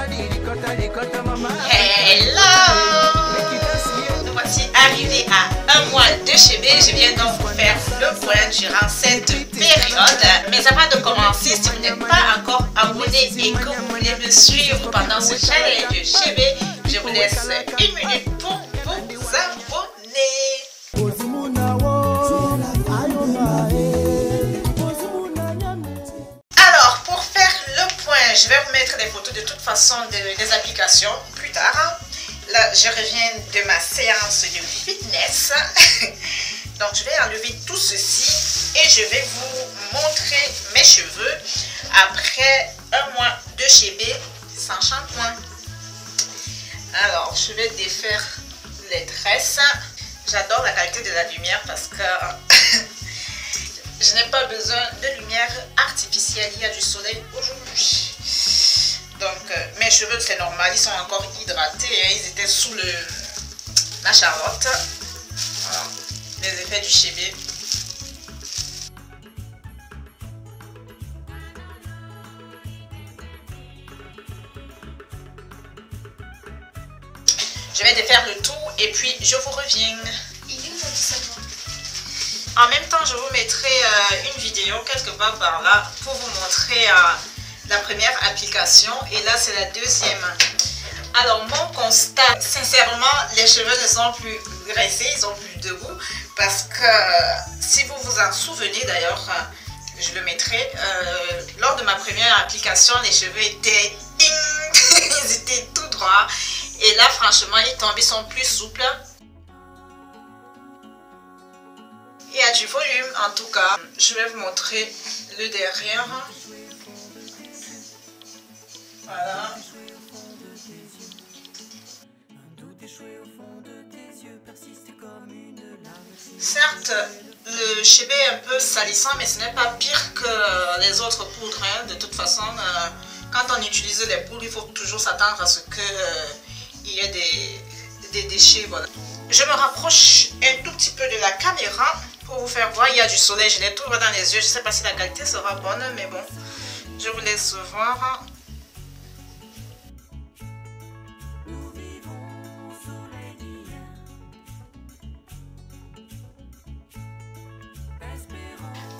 Hello! Nous voici arrivés à 1 mois de Chébé. Je viens donc vous faire le point durant cette période. Mais avant de commencer, si vous n'êtes pas encore abonné et que vous voulez me suivre pendant ce challenge de Chébé, je vous laisse une minute pour vous abonner. Je vais vous mettre des photos de toute façon des applications plus tard. Là, je reviens de ma séance de fitness. Donc, je vais enlever tout ceci et je vais vous montrer mes cheveux après 1 mois de Chébé sans shampoing. Alors, je vais défaire les tresses. J'adore la qualité de la lumière parce que je n'ai pas besoin de lumière artificielle. Il y a du soleil aujourd'hui. Donc, mes cheveux, c'est normal, ils sont encore hydratés, hein, ils étaient sous la charlotte. Voilà, les effets du Chébé. Je vais défaire le tout et puis je vous reviens. En même temps, je vous mettrai une vidéo quelque part par là pour vous montrer la première application, et là c'est la deuxième. Alors mon constat, sincèrement, les cheveux ne sont plus graissés, ils ont plus de goût, parce que si vous vous en souvenez, d'ailleurs je le mettrai, lors de ma première application les cheveux étaient ding, ils étaient tout droits, et là franchement ils tombent, ils sont plus souples. Il y a du volume en tout cas. Je vais vous montrer le derrière. Voilà. Certes, le Chébé est un peu salissant, mais ce n'est pas pire que les autres poudres. Hein. De toute façon, quand on utilise les poudres, il faut toujours s'attendre à ce qu'il y ait des déchets. Voilà. Je me rapproche un tout petit peu de la caméra pour vous faire voir. Il y a du soleil, je l'ai tout droit dans les yeux. Je ne sais pas si la qualité sera bonne, mais bon, je vous laisse voir.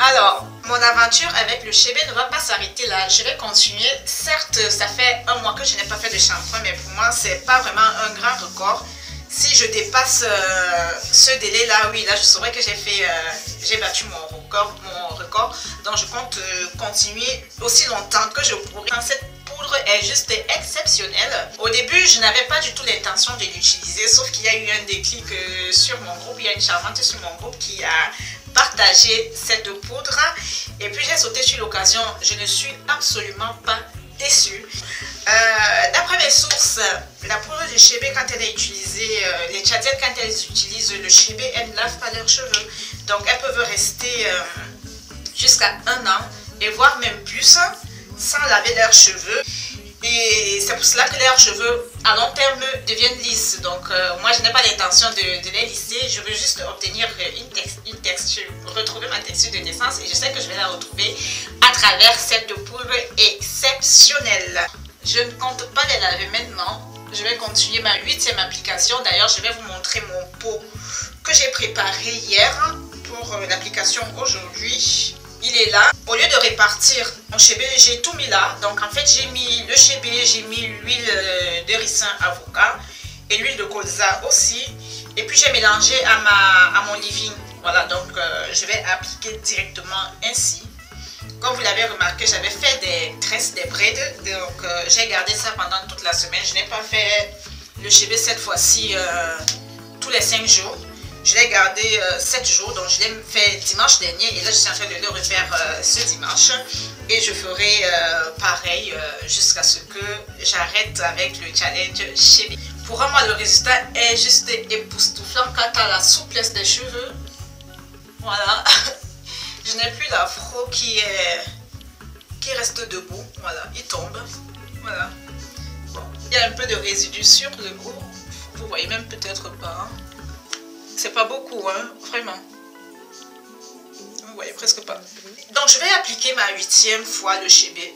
Alors, mon aventure avec le Chébé ne va pas s'arrêter là, je vais continuer. Certes, ça fait 1 mois que je n'ai pas fait de shampoing, mais pour moi, c'est pas vraiment un grand record. Si je dépasse ce délai-là, oui, là, je saurais que j'ai battu mon record. Donc, je compte continuer aussi longtemps que je pourrai. Cette poudre est juste exceptionnelle. Au début, je n'avais pas du tout l'intention de l'utiliser, sauf qu'il y a eu un déclic sur mon groupe. Il y a une charmante sur mon groupe qui a partager cette poudre et puis j'ai sauté sur l'occasion. Je ne suis absolument pas déçue. D'après mes sources, la poudre de Chébé, quand elle est utilisée, les Tchadiennes, quand elles utilisent le Chébé, elles ne lavent pas leurs cheveux, donc elles peuvent rester jusqu'à 1 an et voire même plus sans laver leurs cheveux, et c'est pour cela que leurs cheveux à long terme deviennent lisses. Donc moi je n'ai pas l'intention de les lisser, je veux juste obtenir une texture, retrouver ma texture de naissance, et je sais que je vais la retrouver à travers cette poudre exceptionnelle. Je ne compte pas les laver maintenant, je vais continuer ma 8e application. D'ailleurs je vais vous montrer mon pot que j'ai préparé hier pour l'application aujourd'hui. Il est là. Au lieu de répartir mon Chébé, j'ai tout mis là. Donc en fait, j'ai mis le Chébé, j'ai mis l'huile de ricin avocat et l'huile de colza aussi. Et puis j'ai mélangé à mon leave-in. Voilà, donc je vais appliquer directement ainsi. Comme vous l'avez remarqué, j'avais fait des tresses, des braids. Donc j'ai gardé ça pendant toute la semaine. Je n'ai pas fait le Chébé cette fois-ci tous les 5 jours. Je l'ai gardé 7 jours, donc je l'ai fait dimanche dernier, et là je suis en train de le refaire ce dimanche. Et je ferai pareil jusqu'à ce que j'arrête avec le challenge Chébé. Pour moi, le résultat est juste époustouflant quant à la souplesse des cheveux. Voilà, je n'ai plus l'afro qui reste debout. Voilà, il tombe. Voilà. Bon, il y a un peu de résidu sur le haut, vous voyez même peut-être pas. Hein. C'est pas beaucoup, hein, vraiment. voyez presque pas. Donc je vais appliquer ma 8e fois le chébé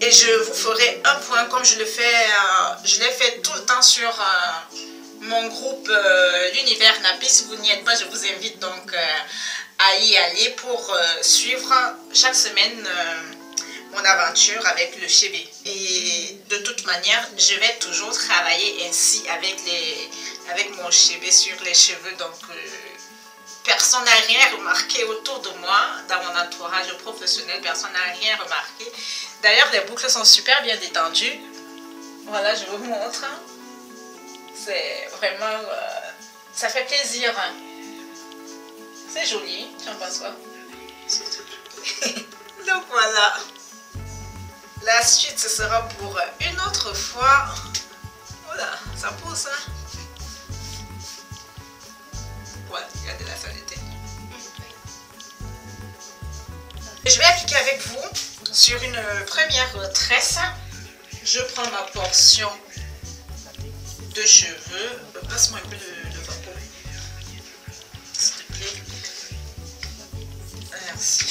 et je vous ferai un point comme je le fais, je l'ai fait tout le temps sur mon groupe l'univers Napi. Si vous n'y êtes pas, je vous invite donc à y aller pour suivre chaque semaine mon aventure avec le chébé. Et de toute manière, je vais toujours travailler ainsi avec mon chébé sur les cheveux. Donc personne n'a rien remarqué autour de moi, dans mon entourage professionnel, personne n'a rien remarqué. D'ailleurs, les boucles sont super bien détendues. Voilà, je vous montre. C'est vraiment... ça fait plaisir. C'est joli, j'en pense quoi. Donc voilà. La suite, ce sera pour une autre fois. Voilà, ça pousse, hein. Voilà, regardez la saleté. Je vais appliquer avec vous sur une première tresse. Je prends ma portion de cheveux. Passe-moi un peu de vapeur, s'il te plaît. Merci.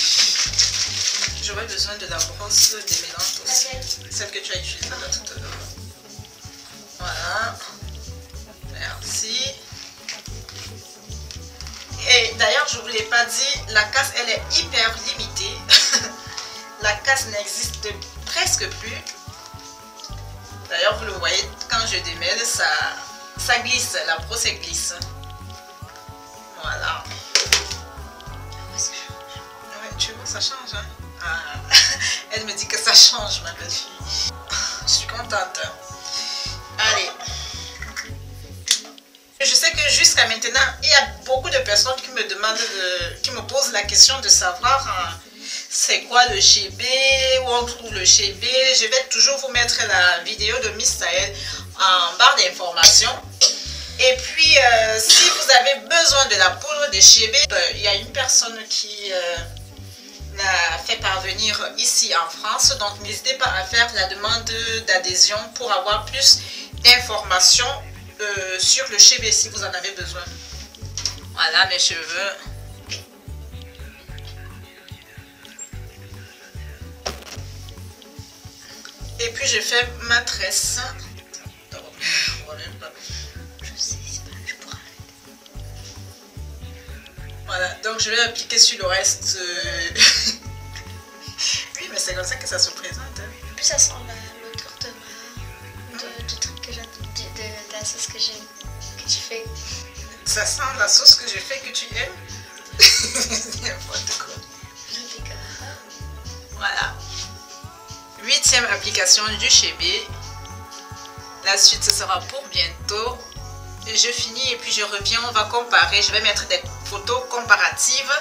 J'aurais besoin de la brosse démêlante aussi. Celle que tu as utilisée là tout à l'heure. Voilà. Merci. Et d'ailleurs, je ne vous l'ai pas dit, la casse, elle est hyper limitée. La casse n'existe presque plus. D'ailleurs, vous le voyez, quand je démêle, ça glisse, la brosse glisse. Voilà. Ouais, tu vois, ça change, hein? Ah, elle me dit que ça change, ma belle fille. Je suis contente. Allez. Je sais que jusqu'à maintenant, il y a beaucoup de personnes qui me demandent, qui me posent la question de savoir c'est quoi le chébé, où on trouve le chébé. Je vais toujours vous mettre la vidéo de Miss Sahel en barre d'informations. Et puis, si vous avez besoin de la poudre de chébé, il y a une personne qui l'a fait parvenir ici en France. Donc, n'hésitez pas à faire la demande d'adhésion pour avoir plus d'informations sur le chébé si vous en avez besoin. Voilà mes cheveux. Et puis je fais ma tresse. Voilà, donc je vais appliquer sur le reste. Oui, mais c'est comme ça que ça se présente. En plus, ça sent l'odeur de truc que j'adore. De la sauce que tu fais. Ça sent la sauce que je fais que tu aimes. N'importe quoi. Voilà. 8e application du chébé. La suite, ce sera pour bientôt. Et je finis et puis je reviens. On va comparer. Je vais mettre des photos comparatives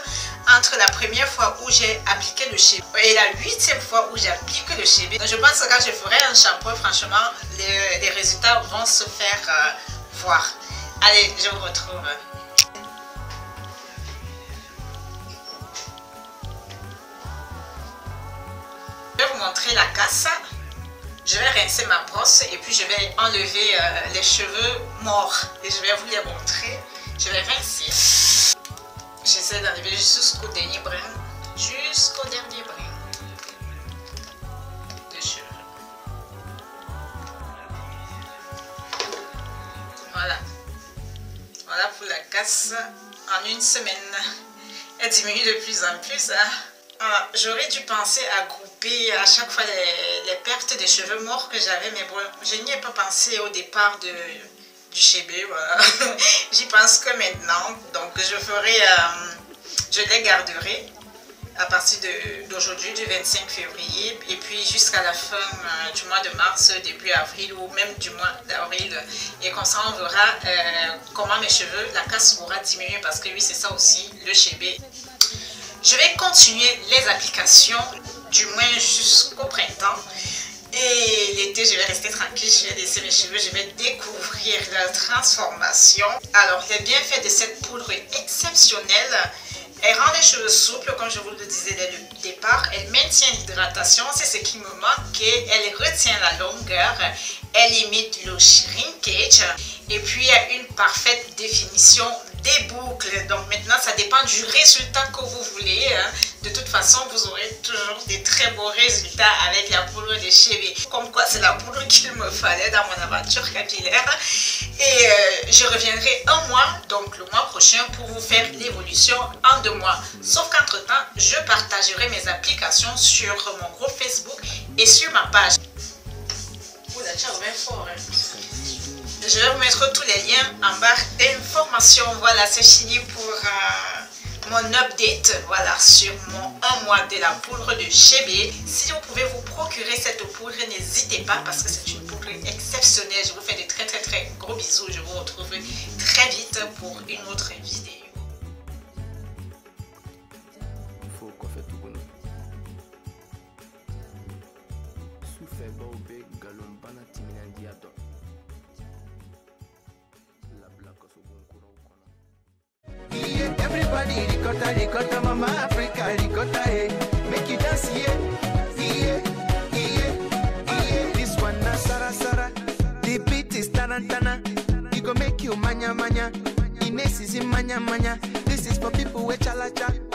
entre la première fois où j'ai appliqué le chébé et la 8e fois où j'applique le chébé. Donc je pense que quand je ferai un shampoing, franchement, les résultats vont se faire voir. Allez, je vous retrouve. Je vais vous montrer la casse. Je vais rincer ma brosse et puis je vais enlever les cheveux morts. Et je vais vous les montrer. Je vais rincer. J'essaie d'enlever jusqu'au dernier brin. Jusqu'au dernier brin de cheveux. Voilà. Voilà pour la casse en une semaine. Elle diminue de plus en plus. Hein. J'aurais dû penser à couper à chaque fois les pertes de cheveux morts que j'avais. Mais bon, je n'y ai pas pensé au départ du chébé, voilà. J'y pense que maintenant, donc je ferai, je les garderai à partir d'aujourd'hui, du 25 février, et puis jusqu'à la fin du mois de mars, début avril, ou même du mois d'avril, et comme ça on verra comment mes cheveux, la casse aura diminué, parce que oui, c'est ça aussi, le chébé. Je vais continuer les applications, du moins jusqu'au printemps. Et l'été, je vais rester tranquille, je vais laisser mes cheveux, je vais découvrir la transformation. Alors, les bienfaits de cette poudre est exceptionnelle. Elle rend les cheveux souples, comme je vous le disais dès le départ. Elle maintient l'hydratation, c'est ce qui me manquait. Elle retient la longueur, elle limite le shrinkage. Et puis, il y a une parfaite définition des boucles. Donc maintenant, ça dépend du résultat que vous voulez. Hein. De toute façon, vous aurez toujours des très beaux résultats avec la poudre de Chébé. Comme quoi, c'est la poudre qu'il me fallait dans mon aventure capillaire. Et je reviendrai un mois, donc le mois prochain, pour vous faire l'évolution en 2 mois. Sauf qu'entre-temps, je partagerai mes applications sur mon groupe Facebook et sur ma page. Oula, tu as ouvert fort, hein? Je vais vous mettre tous les liens en barre d'information. Voilà, c'est fini pour mon update, voilà, sur mon 1 mois de la poudre de Chébé. Si vous pouvez vous procurer cette poudre, n'hésitez pas parce que c'est une poudre exceptionnelle. Je vous fais de très gros bisous. Je vous retrouve très vite pour une autre vidéo. Everybody, ricotta, ricotta, mama Africa, ricotta, hey, make you dance, yeah, yeah, yeah, yeah. This one na sara sara, the beat is tarantana, it go make you manya manya, Ines is in manya manya, this is for people with chalacha.